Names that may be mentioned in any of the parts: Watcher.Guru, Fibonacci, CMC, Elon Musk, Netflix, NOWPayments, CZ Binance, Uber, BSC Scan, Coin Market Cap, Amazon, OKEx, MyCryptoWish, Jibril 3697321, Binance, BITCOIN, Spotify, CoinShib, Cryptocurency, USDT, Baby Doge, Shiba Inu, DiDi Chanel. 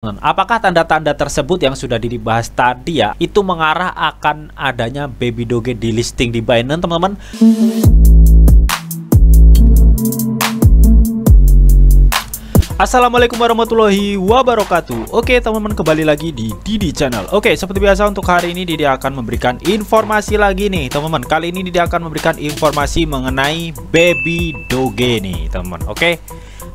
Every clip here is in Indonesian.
Apakah tanda-tanda tersebut yang sudah dibahas tadi ya, itu mengarah akan adanya Baby Doge delisting di Binance, teman-teman? Assalamualaikum warahmatullahi wabarakatuh. Oke teman-teman, kembali lagi di Didi Channel. Oke, seperti biasa untuk hari ini Didi akan memberikan informasi lagi nih teman-teman. Kali ini Didi akan memberikan informasi mengenai Baby Doge nih teman-teman. Oke,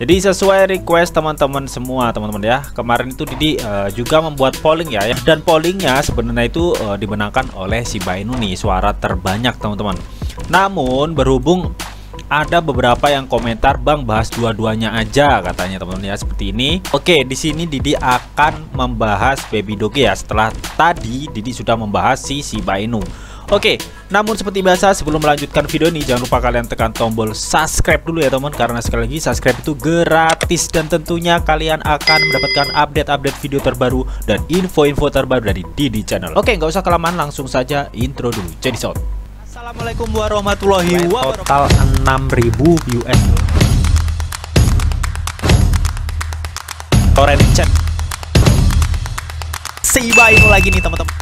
jadi sesuai request teman-teman semua teman-teman ya, kemarin itu Didi juga membuat polling ya, dan pollingnya sebenarnya itu dimenangkan oleh Shiba Inu nih, suara terbanyak teman-teman. Namun berhubung ada beberapa yang komentar, "Bang, bahas dua-duanya aja," katanya teman-teman ya, seperti ini. Oke, di sini Didi akan membahas Baby Doge ya, setelah tadi Didi sudah membahas si Shiba Inu. Oke, namun seperti biasa sebelum melanjutkan video ini jangan lupa kalian tekan tombol subscribe dulu ya teman, karena sekali lagi subscribe itu gratis dan tentunya kalian akan mendapatkan update-update video terbaru dan info-info terbaru dari Didi Channel. Oke, nggak usah kelamaan, langsung saja intro dulu. Jadi sound. Assalamualaikum warahmatullahi wabarakatuh. Total 6.000 US. Torrent chat. Shiba Inu lagi nih teman-teman.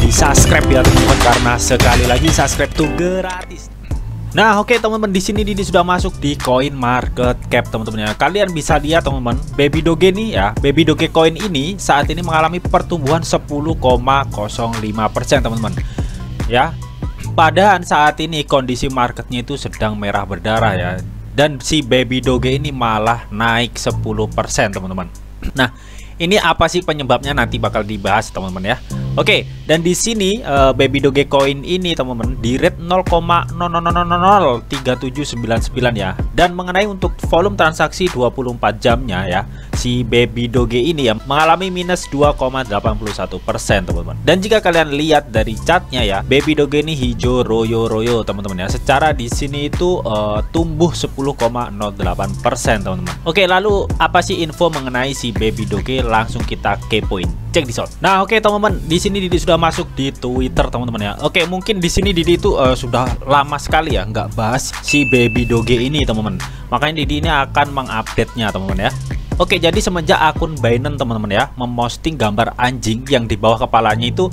Di subscribe ya teman-teman, karena sekali lagi subscribe tuh gratis. Nah, oke teman-teman, di sini Didi sudah masuk di Coin Market Cap teman-teman ya. Kalian bisa lihat teman-teman, Baby Doge nih ya, Baby Doge Coin ini saat ini mengalami pertumbuhan 10,05% teman-teman. Ya. Padahal saat ini kondisi marketnya itu sedang merah berdarah ya. Dan si Baby Doge ini malah naik 10% teman-teman. Nah, ini apa sih penyebabnya, nanti bakal dibahas teman-teman ya. Oke, dan di sini Baby Doge Coin ini teman-teman di rate 0,0003799 ya. Dan mengenai untuk volume transaksi 24 jamnya ya, si Baby Doge ini ya mengalami minus 2,81% teman-teman. Dan jika kalian lihat dari chartnya ya, Baby Doge ini hijau royo-royo teman-teman ya. Secara di sini itu tumbuh 10,08% teman-teman. Oke, lalu apa sih info mengenai si Baby Doge? Langsung kita kepoin. Cek di short. Nah, oke teman-teman, di sini Didi sudah masuk di Twitter teman-teman ya. Oke, mungkin di sini Didi itu sudah lama sekali ya nggak bahas si Baby Doge ini teman-teman. Makanya Didi ini akan mengupdate-nya teman-teman ya. Oke, jadi semenjak akun Binance teman-teman ya memposting gambar anjing yang di bawah kepalanya itu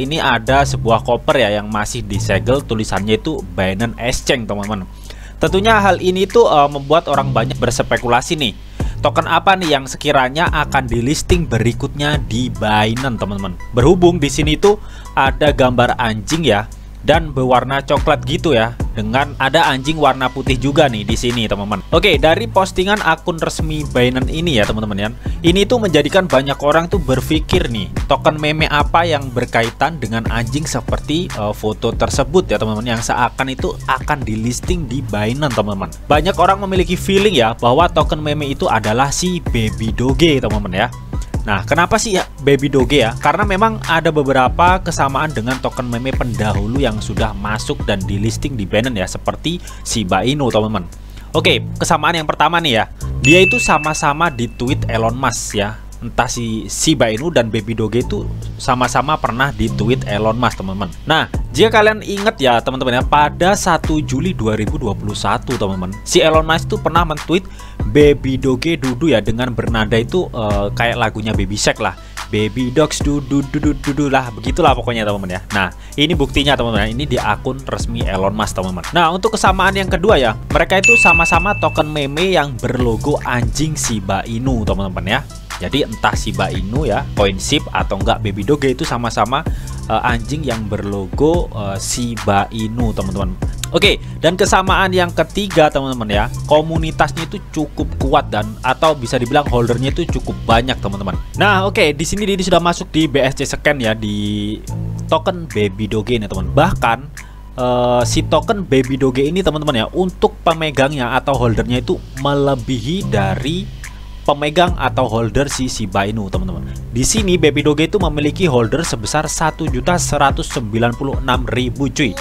ini ada sebuah koper ya yang masih disegel, tulisannya itu Binance Exchange teman-teman. Tentunya hal ini tuh membuat orang banyak berspekulasi nih. Token apa nih yang sekiranya akan dilisting berikutnya di Binance teman-teman? Berhubung di sini tuh ada gambar anjing ya dan berwarna coklat gitu ya, dengan ada anjing warna putih juga nih di sini teman-teman. Oke, dari postingan akun resmi Binance ini ya teman-teman ya, ini tuh menjadikan banyak orang tuh berpikir nih, token meme apa yang berkaitan dengan anjing seperti foto tersebut ya teman-teman, yang seakan itu akan dilisting di Binance teman-teman. Banyak orang memiliki feeling ya bahwa token meme itu adalah si Baby Doge teman-teman ya. Nah, kenapa sih ya Baby Doge ya? Karena memang ada beberapa kesamaan dengan token meme pendahulu yang sudah masuk dan delisting di Binance ya, seperti Shiba Inu teman-teman. Oke, kesamaan yang pertama nih ya, dia itu sama-sama ditweet Elon Musk ya. Entah si Shiba Inu dan Baby Doge itu sama-sama pernah ditweet Elon Musk teman-teman. Nah, jika kalian ingat ya teman-teman ya, pada 1 Juli 2021 teman-teman, si Elon Musk itu pernah mentweet Baby Doge dudu ya, dengan bernada itu kayak lagunya Baby Shek lah, Baby Doge dudu dudu dudu lah, begitulah pokoknya teman-teman ya. Nah, ini buktinya teman-teman, ini di akun resmi Elon Musk teman-teman. Nah, untuk kesamaan yang kedua ya, mereka itu sama-sama token meme yang berlogo anjing Shiba Inu teman-teman ya. Jadi entah Shiba Inu ya, CoinShib atau enggak Baby Doge itu sama-sama anjing yang berlogo Shiba Inu teman-teman. Oke, dan kesamaan yang ketiga teman-teman ya, komunitasnya itu cukup kuat dan atau bisa dibilang holdernya itu cukup banyak teman-teman. Nah, oke, di sini Didi sudah masuk di BSC Scan ya, di token Baby Doge ini teman. Bahkan si token Baby Doge ini teman-teman ya, untuk pemegangnya atau holdernya itu melebihi dari pemegang atau holder si Shiba Inu teman-teman. Di sini Baby Doge itu memiliki holder sebesar 1.196.000 cuy.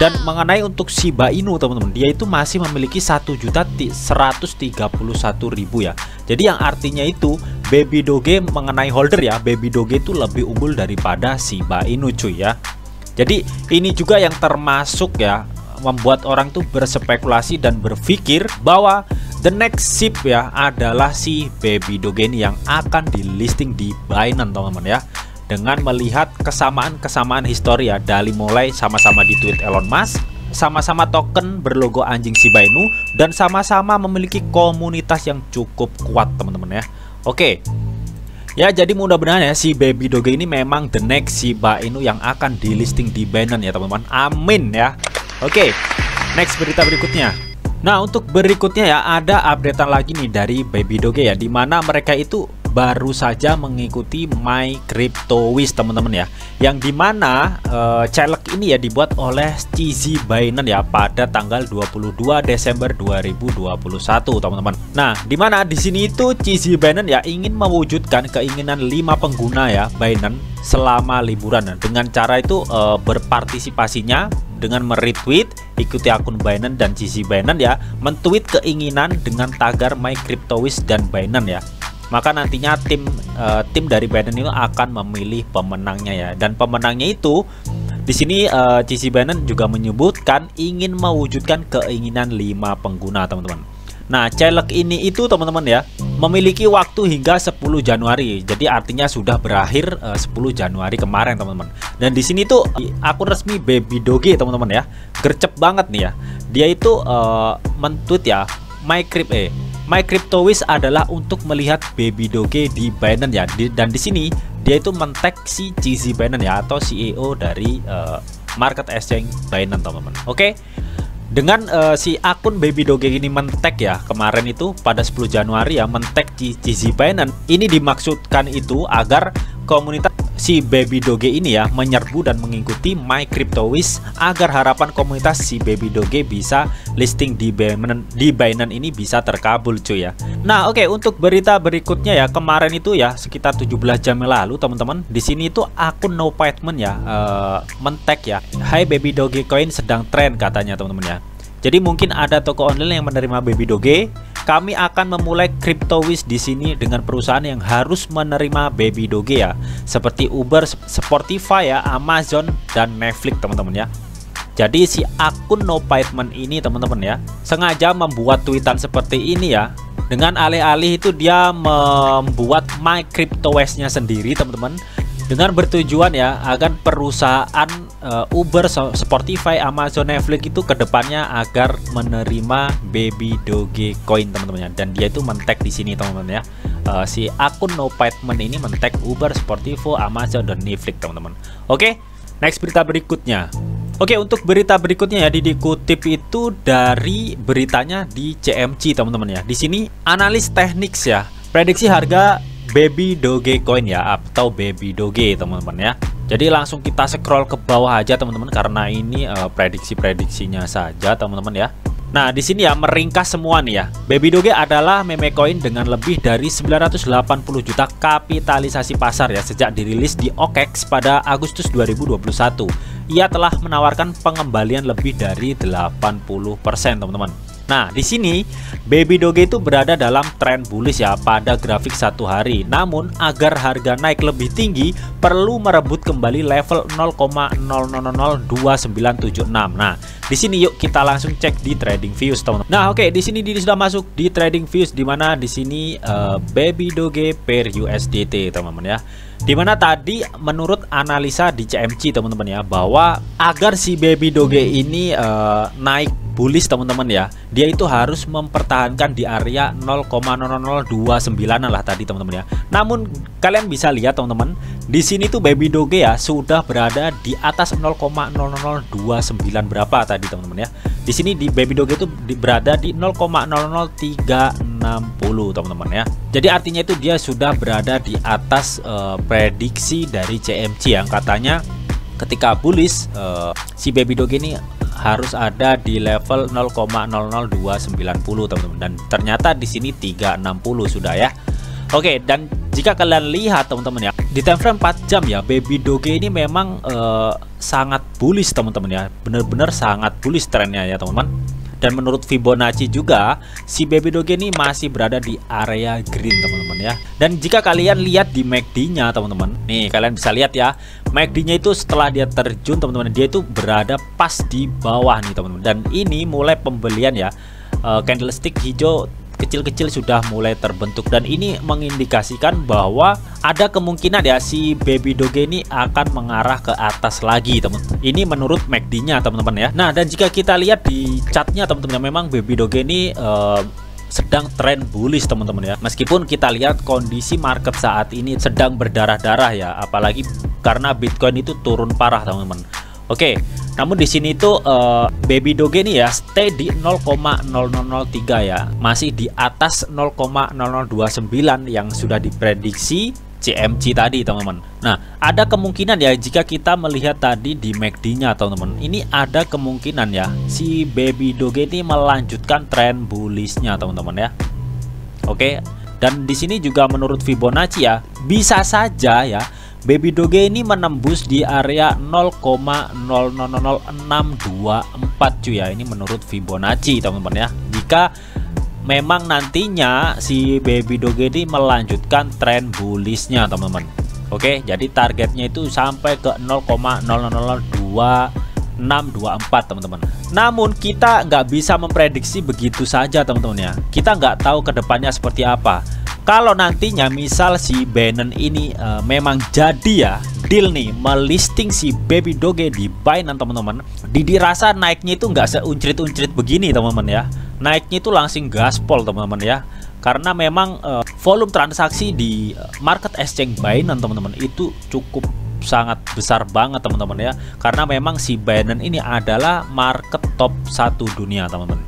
Dan mengenai untuk Shiba Inu teman-teman, dia itu masih memiliki 1.131.000 ya. Jadi yang artinya itu Baby Doge mengenai holder ya, Baby Doge itu lebih unggul daripada Shiba Inu cuy ya. Jadi ini juga yang termasuk ya membuat orang tuh berspekulasi dan berpikir bahwa The next ship ya adalah si Baby Doge yang akan dilisting di Binance teman-teman ya. Dengan melihat kesamaan-kesamaan histori ya, dari mulai sama-sama di tweet Elon Musk, sama-sama token berlogo anjing Shiba Inu, dan sama-sama memiliki komunitas yang cukup kuat teman-teman ya. Oke. Ya, jadi mudah-mudahan ya si Baby Doge ini memang the next Shiba Inu yang akan dilisting di Binance ya teman-teman. Amin ya. Oke. Next berita berikutnya. Nah, untuk berikutnya ya ada updatean lagi nih dari Baby Doge ya, dimana mereka itu baru saja mengikuti MyCryptoWish teman-teman ya, yang dimana celek ini ya dibuat oleh CZ Binance ya pada tanggal 22 Desember 2021 teman-teman. Nah, dimana di sini itu CZ Binance ya ingin mewujudkan keinginan 5 pengguna ya Binance selama liburan ya. Dengan cara itu berpartisipasinya dengan meretweet, ikuti akun Binance dan CZ Binance ya, mentweet keinginan dengan tagar MyCryptoWish dan Binance ya. Maka nantinya tim dari Binance itu akan memilih pemenangnya ya. Dan pemenangnya itu di sini CZ Binance juga menyebutkan ingin mewujudkan keinginan 5 pengguna teman-teman. Nah, celek ini itu teman-teman ya memiliki waktu hingga 10 Januari. Jadi artinya sudah berakhir 10 Januari kemarin teman-teman. Dan di sini tuh akun resmi Baby Doge teman-teman ya. Gercep banget nih ya. Dia itu mentweet ya MyCryptoWish adalah untuk melihat Baby Doge di Binance ya. Dan di sini dia itu men-tag si CZ Binance ya atau CEO dari Market Exchange Binance teman-teman. Oke. Dengan si akun Baby Doge ini men-tag ya kemarin itu pada 10 Januari ya men-tag CZ Binance, ini dimaksudkan itu agar komunitas si Baby Doge ini ya menyerbu dan mengikuti MyCryptoWish agar harapan komunitas si Baby Doge bisa listing di Binance ini bisa terkabul cuy ya. Nah, oke, untuk berita berikutnya ya kemarin itu ya sekitar 17 jam yang lalu teman-teman, di sini itu akun NOWPayments ya men-tag ya Hai Baby Doge Coin sedang tren katanya teman-teman ya. Jadi mungkin ada toko online yang menerima Baby Doge. Kami akan memulai CryptoWish di sini dengan perusahaan yang harus menerima Baby Doge ya, seperti Uber, Spotify ya, Amazon dan Netflix teman-teman ya. Jadi si akun NOWPayments ini teman-teman ya sengaja membuat tweetan seperti ini ya. Dengan alih-alih itu dia membuat MyCryptoWish-nya sendiri teman-teman, dengan bertujuan ya agar perusahaan Uber, Spotify, Amazon, Netflix itu kedepannya agar menerima Baby Doge Coin teman-teman ya. Dan dia itu men-tag di sini teman-teman ya. Si akun NOWPayments ini men-tag Uber, Spotify, Amazon dan Netflix teman-teman. Oke, next berita berikutnya. Oke, untuk berita berikutnya ya dikutip itu dari beritanya di CMC teman-teman ya. Di sini analis teknik ya prediksi harga Baby Doge Coin ya atau Baby Doge teman-teman ya. Jadi langsung kita scroll ke bawah aja teman-teman karena ini prediksi-prediksinya saja teman-teman ya. Nah, di sini ya meringkas semua nih ya. Baby Doge adalah meme coin dengan lebih dari 980 juta kapitalisasi pasar ya sejak dirilis di OKEx pada Agustus 2021. Ia telah menawarkan pengembalian lebih dari 80% teman-teman. Nah, di sini Baby Doge itu berada dalam tren bullish ya pada grafik satu hari. Namun agar harga naik lebih tinggi perlu merebut kembali level 0,00002976. Nah, di sini yuk kita langsung cek di Trading Views teman-teman. Nah, oke, di sini dia sudah masuk di Trading Views di mana di sini Baby Doge per USDT teman-teman ya. Dimana tadi menurut analisa di CMC teman-teman ya bahwa agar si Baby Doge ini naik bullish teman-teman ya, dia itu harus mempertahankan di area 0,0029-an lah tadi teman-teman ya. Namun kalian bisa lihat teman-teman di sini tuh Baby Doge ya sudah berada di atas 0,0029 berapa tadi teman-teman ya. Di sini di Baby Doge itu berada di 0,00360 teman-teman ya. Jadi artinya itu dia sudah berada di atas prediksi dari CMC yang katanya ketika bullish si Baby Doge ini harus ada di level 0,00290 teman-teman, dan ternyata di sini 360 sudah ya. Oke, dan jika kalian lihat teman-teman ya di time frame 4 jam ya Baby Doge ini memang sangat bullish teman-teman ya, bener-bener sangat bullish trennya ya teman-teman. Dan menurut Fibonacci juga si Baby Doge ini masih berada di area green teman-teman ya. Dan jika kalian lihat di MACD-nya teman-teman, nih kalian bisa lihat ya MACD-nya itu setelah dia terjun teman-teman dia itu berada pas di bawah nih teman-teman. Dan ini mulai pembelian ya candlestick hijau kecil-kecil sudah mulai terbentuk, dan ini mengindikasikan bahwa ada kemungkinan ya si Baby Doge ini akan mengarah ke atas lagi, teman-teman. Ini menurut MACD-nya, teman-teman ya. Nah, dan jika kita lihat di chartnya, teman-teman, memang Baby Doge ini sedang tren bullish, teman-teman ya. Meskipun kita lihat kondisi market saat ini sedang berdarah-darah ya, apalagi karena Bitcoin itu turun parah, teman-teman. Oke, namun di sini itu Baby Doge ini ya stay di 0,0003 ya, masih di atas 0,0029 yang sudah diprediksi CMC tadi, teman-teman. Nah, ada kemungkinan ya jika kita melihat tadi di MACD-nya, teman-teman. Ini ada kemungkinan ya si Baby Doge ini melanjutkan tren bullish-nya, teman-teman ya. Oke, dan di sini juga menurut Fibonacci ya, bisa saja ya Baby Doge ini menembus di area 0,000624 cuy ya. Ini menurut Fibonacci, teman-teman ya. Jika memang nantinya si Baby Doge ini melanjutkan tren bullish-nya, teman-teman. Oke, jadi targetnya itu sampai ke 0,0002,624, teman-teman. Namun kita nggak bisa memprediksi begitu saja, teman-teman ya. Kita nggak tahu kedepannya seperti apa. Kalau nantinya misal si Binance ini memang jadi ya deal nih melisting si Baby Doge di Binance, teman-teman, dirasa naiknya itu nggak seuncrit-uncrit begini, teman-teman ya. Naiknya itu langsung gaspol, teman-teman ya, karena memang volume transaksi di market exchange Binance, teman-teman, itu cukup sangat besar banget, teman-teman ya, karena memang si Binance ini adalah market top 1 dunia, teman-teman.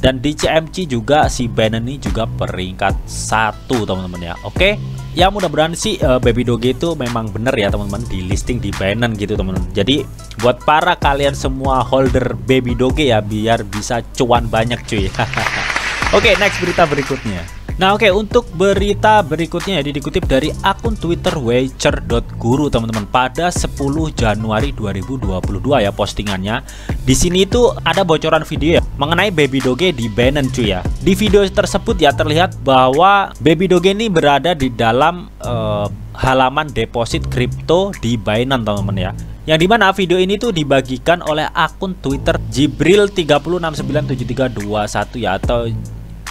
Dan di CMC juga si Binance ini juga peringkat 1, teman-teman ya. Oke, ya mudah-mudahan sih Baby Doge itu memang bener ya, teman-teman, di listing di Binance gitu, teman-teman. Jadi buat para kalian semua holder Baby Doge ya, biar bisa cuan banyak cuy. Oke, next berita berikutnya. Nah, oke, untuk berita berikutnya jadi dikutip dari akun Twitter Watcher.Guru, teman-teman, pada 10 Januari 2022 ya postingannya. Di sini itu ada bocoran video ya mengenai Baby Doge di Binance cuy ya. Di video tersebut ya terlihat bahwa Baby Doge ini berada di dalam halaman deposit kripto di Binance, teman-teman ya. Yang dimana video ini tuh dibagikan oleh akun Twitter Jibril 3697321 ya, atau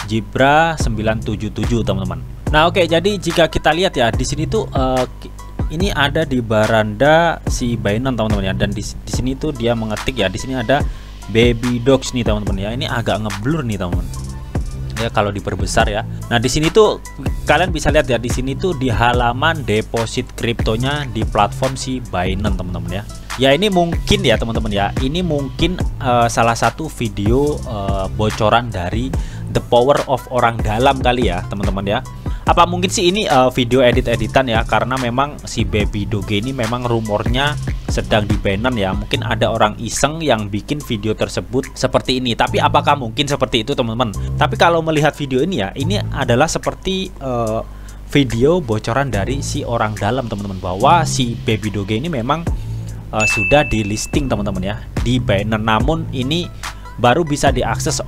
Jibra 977, teman-teman. Nah, oke, jadi jika kita lihat ya di sini tuh ini ada di baranda si Binance, teman-teman ya. Dan di sini tuh dia mengetik ya, di sini ada Baby Doge nih, teman-teman ya. Ini agak ngeblur nih, teman-teman ya, kalau diperbesar ya. Nah, di sini tuh kalian bisa lihat ya, di sini tuh di halaman deposit kriptonya di platform si Binance, teman-teman ya. Ya, ini mungkin ya, teman-teman ya, ini mungkin salah satu video bocoran dari The Power of Orang Dalam kali ya, teman-teman ya. Apa mungkin sih ini video edit-editan ya, karena memang si Baby Doge ini memang rumornya sedang di Binance ya. Mungkin ada orang iseng yang bikin video tersebut seperti ini, tapi apakah mungkin seperti itu, teman-teman? Tapi kalau melihat video ini ya, ini adalah seperti video bocoran dari si orang dalam, teman-teman, bahwa si Baby Doge ini memang sudah di listing, teman-teman ya, di Binance. Namun ini baru bisa diakses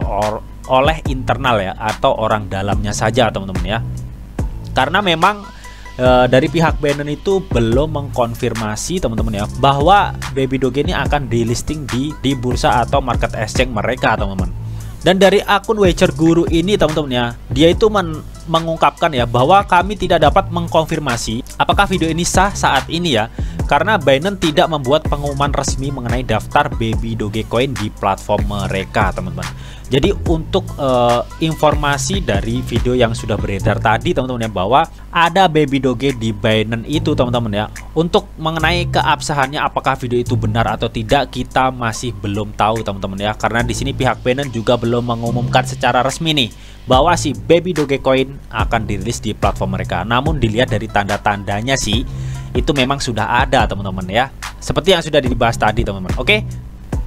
oleh internal ya, atau orang dalamnya saja, teman-teman ya, karena memang dari pihak Binance itu belum mengkonfirmasi, teman-teman ya, bahwa Baby Doge ini akan delisting di bursa atau market exchange mereka, teman-teman. Dan dari akun Watcher.Guru ini, teman-teman ya, dia itu mengungkapkan ya bahwa kami tidak dapat mengkonfirmasi apakah video ini sah saat ini ya, karena Binance tidak membuat pengumuman resmi mengenai daftar Baby Doge Coin di platform mereka, teman-teman. Jadi untuk informasi dari video yang sudah beredar tadi, teman-teman ya, bahwa ada Baby Doge di Binance itu, teman-teman ya. Untuk mengenai keabsahannya apakah video itu benar atau tidak, kita masih belum tahu, teman-teman ya, karena di sini pihak Binance juga belum mengumumkan secara resmi nih bahwa si Baby Doge Coin akan dirilis di platform mereka. Namun dilihat dari tanda-tandanya sih itu memang sudah ada, teman-teman ya, seperti yang sudah dibahas tadi, teman-teman. Oke.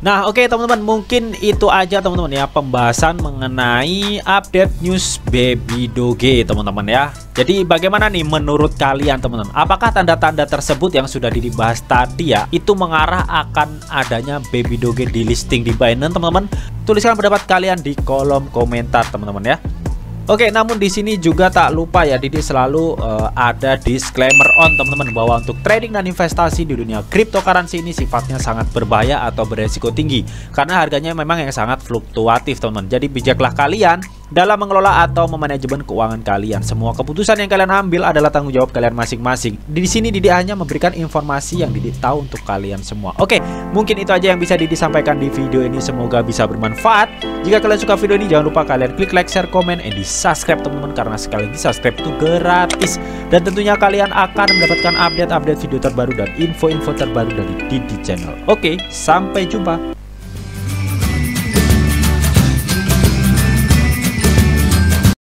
Nah, oke, teman-teman, mungkin itu aja, teman-teman ya, pembahasan mengenai update news Baby Doge, teman-teman ya. Jadi bagaimana nih menurut kalian, teman-teman? Apakah tanda-tanda tersebut yang sudah dibahas tadi ya itu mengarah akan adanya Baby Doge di listing di Binance, teman-teman? Tuliskan pendapat kalian di kolom komentar, teman-teman ya. Oke, namun di sini juga tak lupa ya, Didi selalu ada disclaimer on, teman-teman, bahwa untuk trading dan investasi di dunia cryptocurrency ini sifatnya sangat berbahaya atau beresiko tinggi, karena harganya memang yang sangat fluktuatif, teman-teman. Jadi bijaklah kalian dalam mengelola atau memanajemen keuangan kalian. Semua keputusan yang kalian ambil adalah tanggung jawab kalian masing-masing. Di sini Didi hanya memberikan informasi yang Didi tahu untuk kalian semua. Oke, mungkin itu aja yang bisa Didi sampaikan di video ini. Semoga bisa bermanfaat. Jika kalian suka video ini, jangan lupa kalian klik like, share, komen, and di subscribe teman-teman, karena sekali lagi subscribe itu gratis. Dan tentunya kalian akan mendapatkan update-update video terbaru dan info-info terbaru dari Didi Channel. Oke, sampai jumpa.